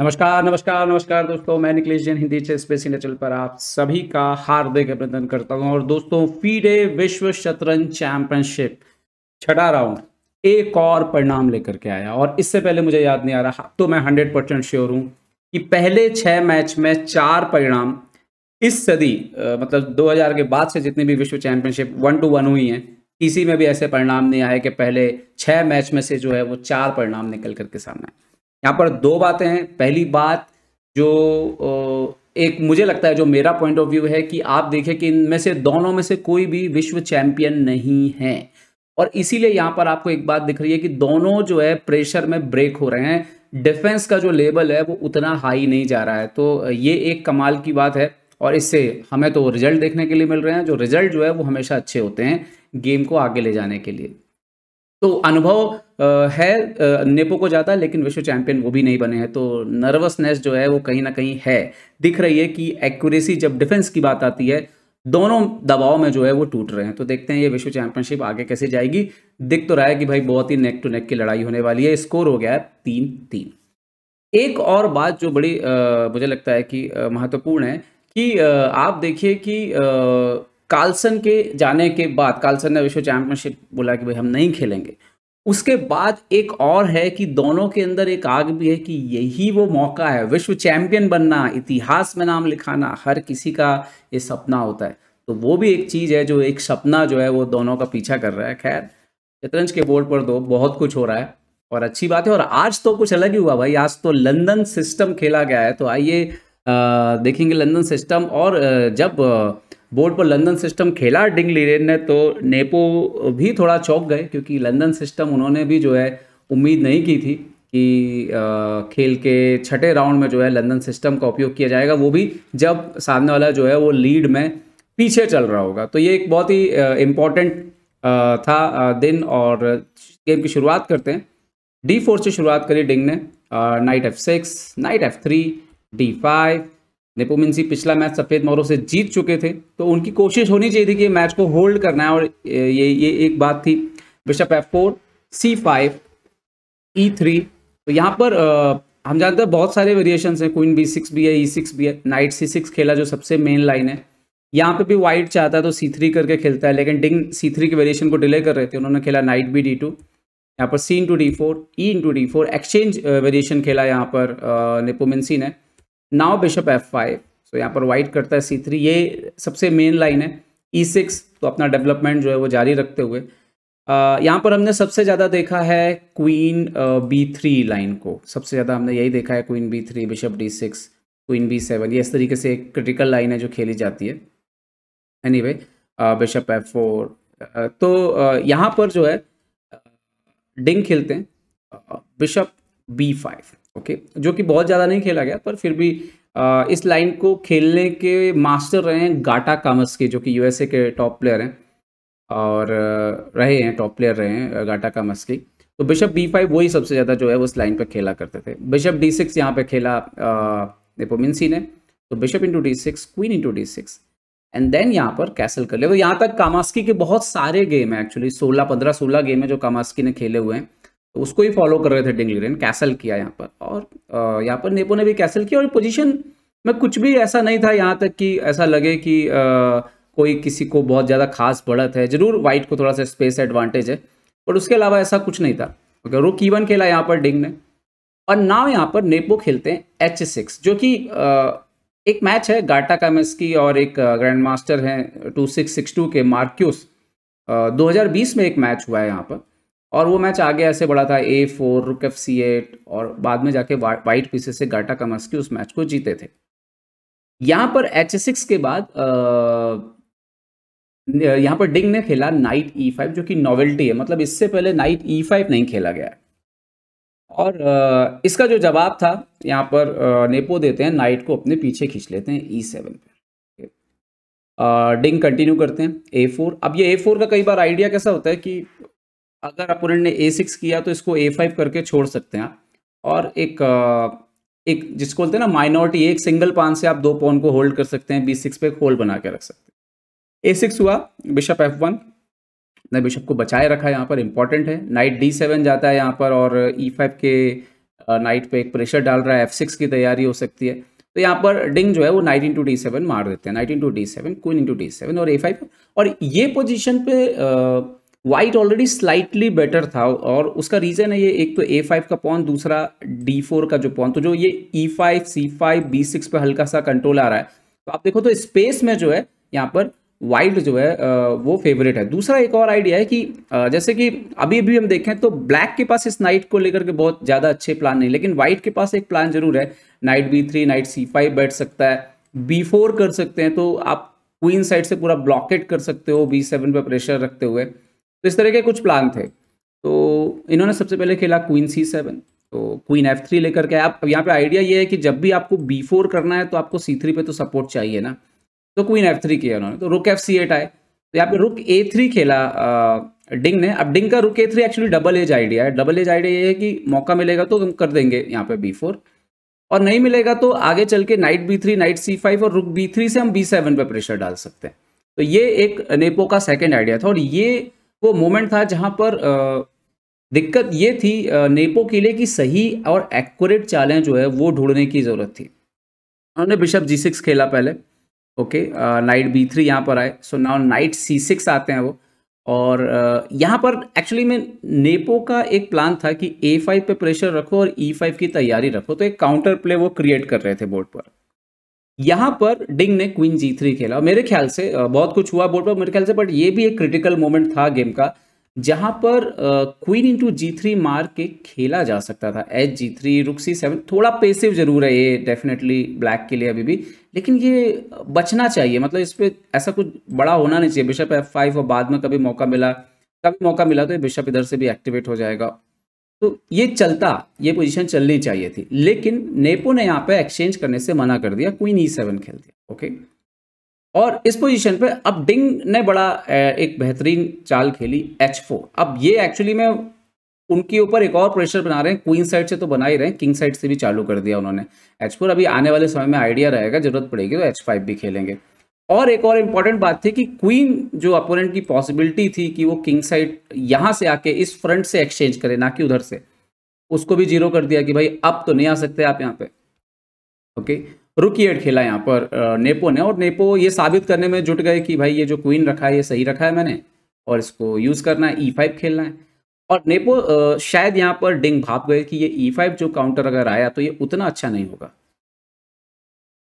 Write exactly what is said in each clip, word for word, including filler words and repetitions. नमस्कार नमस्कार नमस्कार दोस्तों, मैं Nikhilesh Jain Hindi chess space India channel पर आप सभी का हार्दिक अभिनंदन करता हूं। और दोस्तों, फीडे विश्व शतरंज चैंपियनशिप छठा राउंड एक और परिणाम लेकर के आया। और इससे पहले मुझे याद नहीं आ रहा, तो मैं हंड्रेड परसेंट श्योर हूं कि पहले छः मैच में चार परिणाम इस सदी मतलब दो हजार के बाद से जितनी भी विश्व चैंपियनशिप वन टू वन हुई हैं, किसी में भी ऐसे परिणाम नहीं आए कि पहले छः मैच में से जो है वो चार परिणाम निकल करके सामने आए। यहाँ पर दो बातें हैं। पहली बात जो एक मुझे लगता है, जो मेरा पॉइंट ऑफ व्यू है, कि आप देखें कि इनमें से दोनों में से कोई भी विश्व चैंपियन नहीं है। और इसीलिए यहाँ पर आपको एक बात दिख रही है कि दोनों जो है प्रेशर में ब्रेक हो रहे हैं। डिफेंस का जो लेवल है वो उतना हाई नहीं जा रहा है, तो ये एक कमाल की बात है। और इससे हमें तो रिजल्ट देखने के लिए मिल रहे हैं, जो रिजल्ट जो है वो हमेशा अच्छे होते हैं गेम को आगे ले जाने के लिए। तो अनुभव है नेपो को ज़्यादा, लेकिन विश्व चैंपियन वो भी नहीं बने हैं। तो नर्वसनेस जो है वो कहीं ना कहीं है, दिख रही है कि एक्यूरेसी जब डिफेंस की बात आती है दोनों दबाव में जो है वो टूट रहे हैं। तो देखते हैं ये विश्व चैंपियनशिप आगे कैसे जाएगी। दिख तो रहा है कि भाई बहुत ही नेक टू नेक की लड़ाई होने वाली है। स्कोर हो गया है तीन तीन। एक और बात जो बड़ी आ, मुझे लगता है कि महत्वपूर्ण है कि आ, आप देखिए कि आ, कार्लसन के जाने के बाद, कार्लसन ने विश्व चैंपियनशिप बोला कि भाई हम नहीं खेलेंगे, उसके बाद एक और है कि दोनों के अंदर एक आग भी है कि यही वो मौका है विश्व चैंपियन बनना, इतिहास में नाम लिखाना। हर किसी का ये सपना होता है, तो वो भी एक चीज़ है जो एक सपना जो है वो दोनों का पीछा कर रहा है। खैर, शतरंज के बोर्ड पर तो बहुत कुछ हो रहा है और अच्छी बात है। और आज तो कुछ अलग ही हुआ भाई, आज तो लंदन सिस्टम खेला गया है। तो आइए देखेंगे लंदन सिस्टम। और जब बोर्ड पर लंदन सिस्टम खेला डिंग लिरेन ने, तो नेपो भी थोड़ा चौंक गए, क्योंकि लंदन सिस्टम उन्होंने भी जो है उम्मीद नहीं की थी कि आ, खेल के छठे राउंड में जो है लंदन सिस्टम का उपयोग किया जाएगा, वो भी जब सामने वाला जो है वो लीड में पीछे चल रहा होगा। तो ये एक बहुत ही इम्पॉर्टेंट था आ, दिन। और गेम की शुरुआत करते हैं। डी फोर से शुरुआत करी डिंग ने, knight f six, knight f three, d five. Nepomniachtchi पिछला मैच सफ़ेद मोरों से जीत चुके थे, तो उनकी कोशिश होनी चाहिए थी कि मैच को होल्ड करना है, और ये ये एक बात थी। Bishop f four, c five, e three. तो यहाँ पर आ, हम जानते हैं बहुत सारे वेरिएशंस हैं, क्वीन बी सिक्स भी है, ई सिक्स भी है, नाइट सी सिक्स खेला जो सबसे मेन लाइन है। यहाँ पे भी वाइट चाहता है तो सी थ्री करके खेलता है, लेकिन डिंग सी थ्री के वेरिएशन को डिले कर रहे थे। उन्होंने खेला नाइट बी डी टू, यहाँ पर c into d four, e into d four, exchange variation खेला यहाँ पर नेपोमिन्सी ने। Now bishop f five, so यहाँ पर वाइट करता है सी थ्री, ये सबसे मेन लाइन है। ई सिक्स, तो अपना डेवलपमेंट जो है वो जारी रखते हुए आ, यहाँ पर हमने सबसे ज़्यादा देखा है क्वीन बी थ्री लाइन को, सबसे ज़्यादा हमने यही देखा है। Queen b three, bishop d six, queen b seven, ये इस तरीके से एक क्रिटिकल लाइन है जो खेली जाती है। Anyway, bishop f four, तो आ, यहाँ पर जो है डिंग खेलते हैं bishop b five, okay okay, जो कि बहुत ज़्यादा नहीं खेला गया, पर फिर भी आ, इस लाइन को खेलने के मास्टर रहे हैं गाटा कामस्की, जो कि यूएसए के टॉप प्लेयर हैं और रहे हैं टॉप प्लेयर रहे हैं गाटा कामस्की। तो बिशप बी फाइव वही सबसे ज़्यादा जो है वो इस लाइन पर खेला करते थे। बिशप डी सिक्स यहाँ पर खेला नेपोमिन्सी ने, तो bishop into d six, queen into d six, and then यहाँ पर कैसल कर लिया। तो यहाँ तक कामस्की के बहुत सारे गेम है, एक्चुअली सोलह पंद्रह सोलह गेम है जो कामस्की ने खेले हुए हैं, तो उसको ही फॉलो कर रहे थे डिंग लिरेन। कैसल किया यहाँ पर, और यहाँ पर नेपो ने भी कैसल किया। और पोजीशन में कुछ भी ऐसा नहीं था यहाँ तक कि ऐसा लगे कि आ, कोई किसी को बहुत ज़्यादा खास बढ़त है। जरूर वाइट को थोड़ा सा स्पेस एडवांटेज है, पर उसके अलावा ऐसा कुछ नहीं था। ओके, रुक ई वन खेला यहाँ पर डिंग ने। और नाव यहाँ पर नेपो खेलते हैं एच सिक्स, जो कि एक मैच है गाटा कामस्की और एक ग्रैंड मास्टर हैं टू सिक्स सिक्स टू के मार्क्यूस, दो हज़ार बीस में एक मैच हुआ है यहाँ पर, और वो मैच आगे ऐसे बढ़ा था a four, rook f c eight, और बाद में जाके वाइट पीसेस से गाटा कामस्की उस मैच को जीते थे। यहाँ पर एच सिक्स के बाद यहाँ पर डिंग ने खेला नाइट ई फाइव, जो कि नॉवेल्टी है, मतलब इससे पहले नाइट ई फाइव नहीं खेला गया। और आ, इसका जो जवाब था यहाँ पर आ, नेपो देते हैं, नाइट को अपने पीछे खींच लेते हैं ई सेवन पर। डिंग कंटिन्यू करते हैं ए फोर। अब ये ए फोर का कई बार आइडिया कैसा होता है कि अगर अपोनेंट ने ए सिक्स किया तो इसको ए फाइव करके छोड़ सकते हैं आप, और एक एक जिसको बोलते हैं ना माइनॉरिटी, एक सिंगल पान से आप दो पॉन को होल्ड कर सकते हैं, बी सिक्स पे होल्ड बना के रख सकते हैं। ए सिक्स हुआ, बिशप एफ वन ने बिशप को बचाए रखा यहाँ पर, इंपॉर्टेंट है। नाइट डी सेवन जाता है यहाँ पर, और ई फाइव के नाइट पे एक प्रेशर डाल रहा है, एफ सिक्स की तैयारी हो सकती है। तो यहाँ पर डिंग जो है वो नाइट इंटू डी सेवन मार देते हैं, knight into d seven, queen into d seven और ए फाइव। और ये पोजिशन पे वाइट ऑलरेडी स्लाइटली बेटर था और उसका रीज़न है ये, एक तो ए फाइव का पॉन, दूसरा डी फोर का जो पॉन, तो जो ये e five, c five, b six पर हल्का सा कंट्रोल आ रहा है। तो आप देखो तो स्पेस में जो है यहाँ पर वाइट जो है वो फेवरेट है। दूसरा एक और आइडिया है कि जैसे कि अभी अभी हम देखें तो ब्लैक के पास इस नाइट को लेकर के बहुत ज़्यादा अच्छे प्लान नहीं, लेकिन वाइट के पास एक प्लान जरूर है, knight b three, knight c five बैठ सकता है, बी फोर कर सकते हैं, तो आप क्वीन साइड से पूरा ब्लॉकेट कर सकते हो बी सेवन पर प्रेशर रखते हुए। तो इस तरह के कुछ प्लान थे। तो इन्होंने सबसे पहले खेला क्वीन सी सेवन, तो क्वीन एफ थ्री लेकर के। आप यहाँ पे आइडिया ये है कि जब भी आपको बी फोर करना है तो आपको सी थ्री पे तो सपोर्ट चाहिए ना, तो क्वीन एफ थ्री किया उन्होंने। तो रुक एफ सी एट आए, तो यहाँ पे रुक ए थ्री खेला डिंग ने। अब डिंग का rook a three actually double edge idea है। डबल एज आइडिया ये है कि मौका मिलेगा तो हम कर देंगे यहाँ पे बी फोर, और नहीं मिलेगा तो आगे चल के knight b three, knight c five और रुक बी थ्री से हम बी सेवन पर प्रेशर डाल सकते हैं। तो ये एक नेपो का सेकेंड आइडिया था और ये वो मोमेंट था जहाँ पर दिक्कत ये थी नेपो के लिए कि सही और एक्यूरेट चालें जो है वो ढूंढने की ज़रूरत थी। उन्होंने बिशप जी सिक्स खेला पहले, ओके, नाइट बी थ्री यहाँ पर आए, so now knight c six आते हैं वो। और uh, यहाँ पर एक्चुअली में नेपो का एक प्लान था कि ए फाइव पे प्रेशर रखो और ई फाइव की तैयारी रखो, तो एक काउंटर प्ले वो क्रिएट कर रहे थे बोर्ड पर। यहाँ पर डिंग ने क्वीन जी थ्री खेला और मेरे ख्याल से बहुत कुछ हुआ बोर्ड पर मेरे ख्याल से, बट ये भी एक क्रिटिकल मोमेंट था गेम का जहाँ पर क्वीन इंटू जी थ्री मार के खेला जा सकता था। एच जी थ्री, रुक सी सेवन, थोड़ा पेसिव जरूर है ये डेफिनेटली ब्लैक के लिए अभी भी, लेकिन ये बचना चाहिए, मतलब इस पर ऐसा कुछ बड़ा होना नहीं चाहिए। बिशप एफ फाइव और बाद में कभी मौका मिला कभी मौका मिला तो ये बिशप इधर से भी एक्टिवेट हो जाएगा, तो ये चलता, ये पोजीशन चलनी चाहिए थी। लेकिन नेपो ने यहाँ पे एक्सचेंज करने से मना कर दिया, क्वीन ई सेवन खेल दिया, ओके। और इस पोजीशन पे अब डिंग ने बड़ा एक बेहतरीन चाल खेली एच फोर। अब ये एक्चुअली में उनके ऊपर एक और प्रेशर बना रहे हैं, क्वीन साइड से तो बना ही रहे हैं, किंग साइड से भी चालू कर दिया उन्होंने एच फोर। अभी आने वाले समय में आइडिया रहेगा, जरूरत पड़ेगी तो एच फाइव भी खेलेंगे। और एक और इम्पॉर्टेंट बात थी कि क्वीन जो अपोनेंट की पॉसिबिलिटी थी कि वो किंग साइड यहाँ से आके इस फ्रंट से एक्सचेंज करे, ना कि उधर से, उसको भी जीरो कर दिया कि भाई अब तो नहीं आ सकते आप यहाँ पे, ओके। रुक एट खेला यहाँ पर नेपो ने और नेपो ये साबित करने में जुट गए कि भाई ये जो क्वीन रखा है ये सही रखा है मैंने और इसको यूज़ करना है, ई फाइव खेलना है। और नेपो शायद यहाँ पर डिंग भाप गए कि ये ई फाइव जो काउंटर अगर आया तो ये उतना अच्छा नहीं होगा।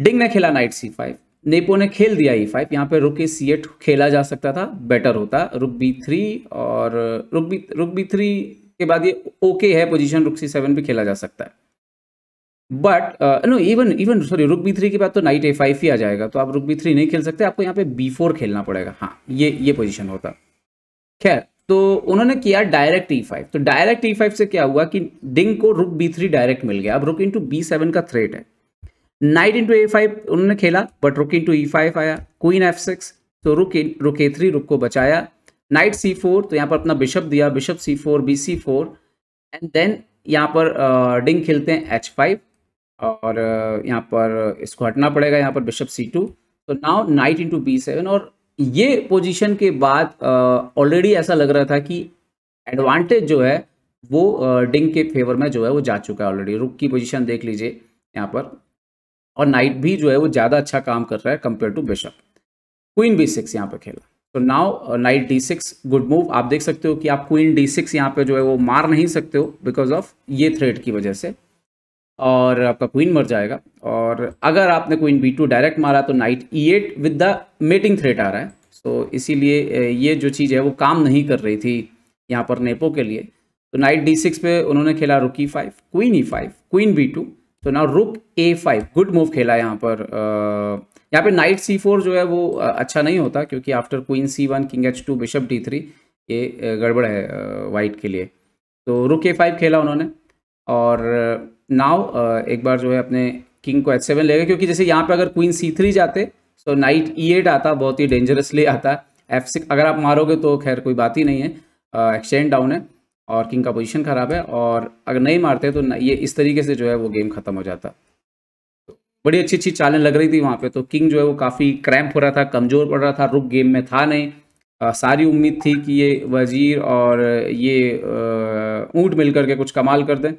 डिंग ने खेला नाइट सी फाइव, नेपो ने खेल दिया ई फाइव। यहाँ पे रुक ए सी एट खेला जा सकता था, बेटर होता। रुक बी थ्री और रुक बी रुक बी थ्री के बाद ये ओके है पोजीशन, रुक सी सेवन भी खेला जा सकता है, but no even even sorry rook b three के बाद तो नाइट ए फाइव ही आ जाएगा, तो आप रुक बी थ्री नहीं खेल सकते, आपको यहाँ पे बी फोर खेलना पड़ेगा। हाँ, ये ये पोजिशन होता। खैर, तो उन्होंने किया डायरेक्ट ई फाइव। तो डायरेक्ट ई फाइव से क्या हुआ कि डिंग को रुक बी थ्री डायरेक्ट मिल गया। अब रुक इंटू बी सेवन का थ्रेट है, नाइट इंटू ए फाइव उन्होंने खेला, but rook into e five आया, क्वीन एफ सिक्स, तो रुक रुक ए थ्री रुक को बचाया, नाइट सी फोर, तो यहाँ पर अपना बिशप दिया, bishop c four, b c four, and then यहाँ पर डिंग uh, खेलते हैं एच फाइव और uh, यहाँ पर इसको हटना पड़ेगा, यहाँ पर बिशप सी टू, तो now knight into b seven. और ये पोजीशन के बाद ऑलरेडी uh, ऐसा लग रहा था कि एडवांटेज जो है वो डिंग uh, के फेवर में जो है वो जा चुका है ऑलरेडी। रुक की पोजिशन देख लीजिए यहाँ पर, और नाइट भी जो है वो ज़्यादा अच्छा काम कर रहा है compare to bishop. Queen b six यहाँ पर खेला, तो now knight d six, good move. आप देख सकते हो कि आप क्वीन डी सिक्स यहाँ पे जो है वो मार नहीं सकते हो बिकॉज ऑफ ये थ्रेड की वजह से, और आपका क्वीन मर जाएगा। और अगर आपने क्वीन बी टू डायरेक्ट मारा तो knight e eight with the mating threat आ रहा है, तो इसीलिए ये जो चीज़ है वो काम नहीं कर रही थी यहाँ पर नेपो के लिए। तो नाइट डी सिक्स पे उन्होंने खेला rook e five, queen e five, queen b two, तो ना रुक ए फाइव, गुड मूव खेला यहाँ पर। यहाँ पे नाइट सी फोर जो है वो अच्छा नहीं होता क्योंकि after queen c one, king h two, bishop d three, ये गड़बड़ है वाइट के लिए। तो रुक ए फाइव खेला उन्होंने और नाउ एक बार जो है अपने किंग को एच सेवन ले गए, क्योंकि जैसे यहाँ पे अगर क्वीन सी थ्री जाते तो नाइट ई एट आता, बहुत ही डेंजरसली आता। एफ सिक्स अगर आप मारोगे तो खैर कोई बात ही नहीं है, एक्सचेंज डाउन है और किंग का पोजीशन ख़राब है, और अगर नहीं मारते तो ये इस तरीके से जो है वो गेम ख़त्म हो जाता। बड़ी अच्छी अच्छी चालें लग रही थी वहाँ पे, तो किंग जो है वो काफ़ी क्रैम्प हो रहा था, कमज़ोर पड़ रहा था, रुक गेम में था नहीं। आ, सारी उम्मीद थी कि ये वजीर और ये ऊँट मिलकर के कुछ कमाल कर दें,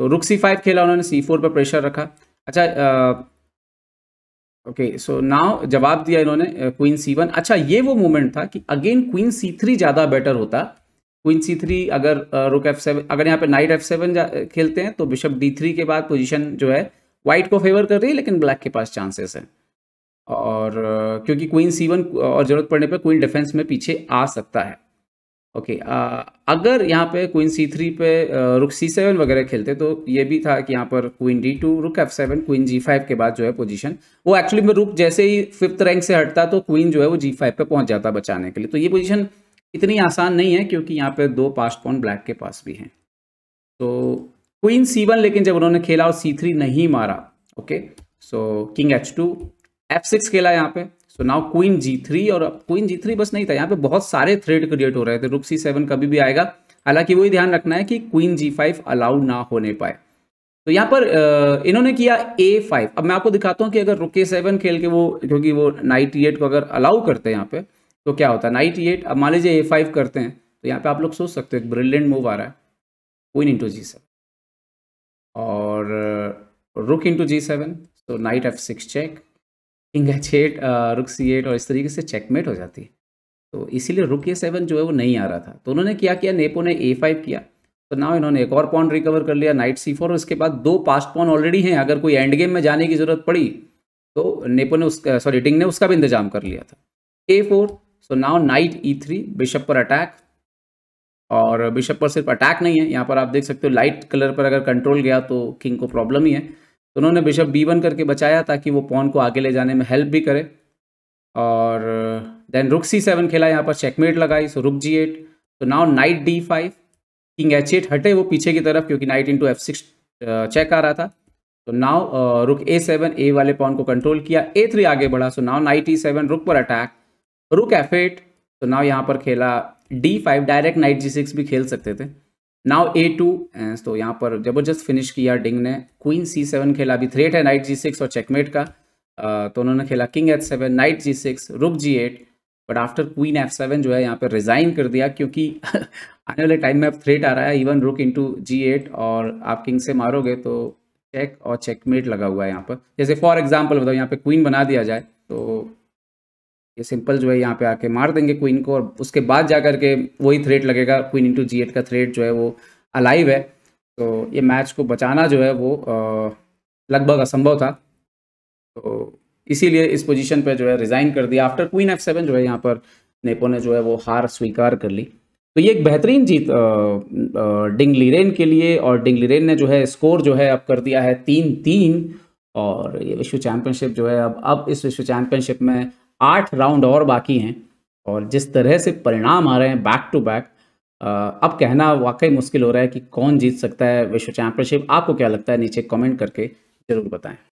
तो रुक सी फाइव खेला उन्होंने, सी फोर पर प्रेशर रखा। अच्छा ओके सो नाउ जवाब दिया इन्होंने क्वीन सी वन। अच्छा ये वो मोमेंट था कि अगेन क्वीन सी थ्री ज़्यादा बेटर होता। क्वीन सी थ्री अगर रुक एफ सेवन, अगर यहाँ पे नाइट एफ सेवन खेलते हैं तो बिशप डी थ्री के बाद पोजीशन जो है वाइट को फेवर कर रही है, लेकिन ब्लैक के पास चांसेस हैं, और क्योंकि क्वीन सी वन और ज़रूरत पड़ने पे क्वीन डिफेंस में पीछे आ सकता है। ओके okay, अगर यहाँ पे क्वीन सी थ्री पे रुक सी सेवन वगैरह खेलते तो ये भी था कि यहाँ पर queen d two, rook f seven, queen g five के बाद जो है पोजीशन वो एक्चुअली में रुक जैसे ही फिफ्थ रैंक से हटता तो क्वीन जो है वो जी फाइव पे पहुँच जाता बचाने के लिए। तो ये पोजीशन इतनी आसान नहीं है क्योंकि यहाँ पे दो पास्ट पॉन ब्लैक के पास भी हैं। तो क्वीन सी वन लेकिन जब उन्होंने खेला और सी थ्री नहीं मारा, okay so king h two, f six खेला यहाँ पे। So now queen g three, और क्वीन जी थ्री बस नहीं था, यहाँ पे बहुत सारे थ्रेड क्रिएट हो रहे थे। रुक सी सेवन कभी भी आएगा, हालांकि वही ध्यान रखना है कि क्वीन जी फाइव अलाउड ना होने पाए। तो यहाँ पर इन्होंने किया ए फाइव। अब मैं आपको दिखाता हूँ कि अगर रुक ए सेवन खेल के वो, क्योंकि वो नाइट ई एट को अगर अलाउ करते हैं यहाँ पे तो क्या होता है, नाइट ई एट। अब मान लीजिए ए फाइव करते हैं तो यहाँ पे आप लोग सोच सकते हो एक ब्रिलियंट मूव आ रहा है, क्वीन इंटू जी सेवन और रुक इंटू जी सेवन, तो knight f six check, king h eight, rook c eight, और इस तरीके से चेकमेट हो जाती है। तो इसीलिए रुक ए सेवन जो है वो नहीं आ रहा था। तो उन्होंने क्या किया, नेपो ने ए फाइव किया, तो नाउ इन्होंने एक और पॉन रिकवर कर लिया, नाइट सी फोर, और इसके बाद दो पास्ट पॉन ऑलरेडी हैं। अगर कोई एंड गेम में जाने की जरूरत पड़ी तो नेपो ने उसका, सॉरी डिंग ने उसका भी इंतजाम कर लिया था। A four, so now knight e three, bishop पर अटैक, और बिशप पर सिर्फ अटैक नहीं है, यहाँ पर आप देख सकते हो लाइट कलर पर अगर कंट्रोल गया तो किंग को प्रॉब्लम ही है। तो उन्होंने बिशप बी वन करके बचाया ताकि वो पॉन को आगे ले जाने में हेल्प भी करे, और देन रुक सी सेवन खेला, यहाँ पर चेकमेट लगाई, सो रुक जी एट, तो now knight d five, king h eight हटे वो पीछे की तरफ क्योंकि knight into f six check आ रहा था। तो नाउ रुक ए सेवन, ए वाले पॉन को कंट्रोल किया, ए थ्री आगे बढ़ा, so now knight e seven, rook पर अटैक, रुक एफ एट, तो नाउ यहाँ पर खेला d five, direct knight g six भी खेल सकते थे। नाउ ए टू, तो यहाँ पर जबरदस्त फिनिश किया डिंग ने, क्वीन सी सेवन खेला, अभी थ्रेट है नाइट जी सिक्स और चेकमेट का, uh, तो उन्होंने खेला king h seven, knight g six, rook g eight, but after queen f seven जो है यहाँ पर रिजाइन कर दिया क्योंकि आने वाले टाइम में अब थ्रेट आ रहा है, इवन रुक इंटू जी एट और आप किंग से मारोगे तो चेक और चेकमेट लगा हुआ है यहाँ पर। जैसे फॉर एग्जाम्पल बताओ यहाँ पर क्वीन बना दिया जाए तो ये सिंपल जो है यहाँ पे आके मार देंगे क्वीन को, और उसके बाद जा करके वही थ्रेट लगेगा, क्वीन इंटू जी एट का थ्रेट जो है वो अलाइव है। तो ये मैच को बचाना जो है वो लगभग असंभव था, तो इसीलिए इस पोजीशन पे जो है रिज़ाइन कर दिया। आफ्टर क्वीन एफ सेवन जो है यहाँ पर नेपो ने जो है वो हार स्वीकार कर ली। तो ये एक बेहतरीन जीत आ, आ, डिंग लिरेन के लिए, और डिंग लिरेन ने जो है स्कोर जो है अब कर दिया है तीन तीन और ये विश्व चैम्पियनशिप जो है अब अब इस विश्व चैम्पियनशिप में आठ राउंड और बाकी हैं, और जिस तरह से परिणाम आ रहे हैं बैक टू बैक, अब कहना वाकई मुश्किल हो रहा है कि कौन जीत सकता है विश्व चैम्पियनशिप। आपको क्या लगता है नीचे कमेंट करके ज़रूर बताएं।